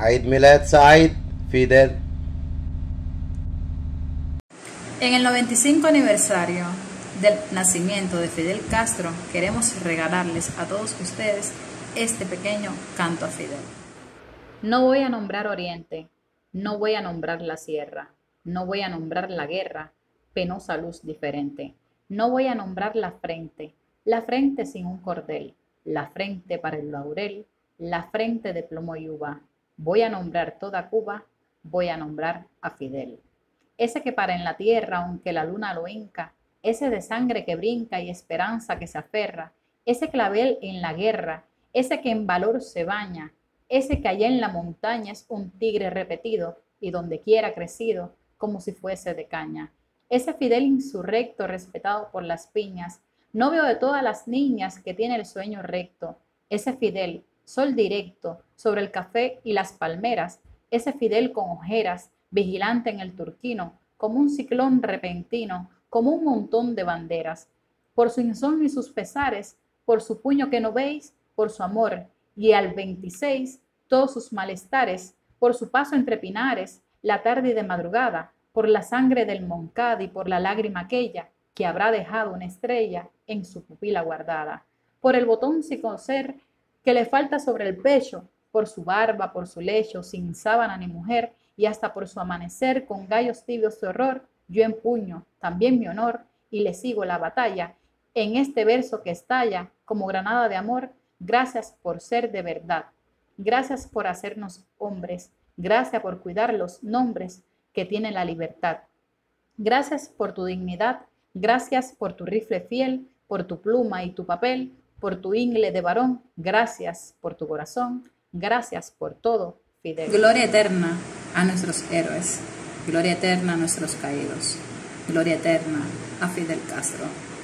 Eid Milad Said, Fidel. En el 95 aniversario del nacimiento de Fidel Castro, queremos regalarles a todos ustedes este pequeño canto a Fidel. No voy a nombrar Oriente, no voy a nombrar la sierra, no voy a nombrar la guerra, penosa luz diferente. No voy a nombrar la frente sin un cordel, la frente para el laurel, la frente de plomo y uva. Voy a nombrar toda Cuba, voy a nombrar a Fidel. Ese que para en la tierra aunque la luna lo hinca, ese de sangre que brinca y esperanza que se aferra, ese clavel en la guerra, ese que en valor se baña, ese que allá en la montaña es un tigre repetido y donde quiera crecido como si fuese de caña. Ese Fidel insurrecto respetado por las piñas, novio de todas las niñas que tiene el sueño recto. Ese Fidel, sol directo, sobre el café y las palmeras. Ese Fidel con ojeras, vigilante en el turquino, como un ciclón repentino, como un montón de banderas. Por su insomnio y sus pesares, por su puño que no veis, por su amor. Y al 26, todos sus malestares, por su paso entre pinares, la tarde y de madrugada, por la sangre del Moncada y por la lágrima aquella que habrá dejado una estrella en su pupila guardada, por el botón sin coser que le falta sobre el pecho, por su barba, por su lecho, sin sábana ni mujer, y hasta por su amanecer con gallos tibios de horror, yo empuño también mi honor y le sigo la batalla, en este verso que estalla como granada de amor, gracias por ser de verdad, gracias por hacernos hombres, gracias por cuidar los nombres que tiene la libertad. Gracias por tu dignidad, gracias por tu rifle fiel, por tu pluma y tu papel, por tu ingle de varón, gracias por tu corazón, gracias por todo, Fidel. Gloria eterna a nuestros héroes, gloria eterna a nuestros caídos, gloria eterna a Fidel Castro.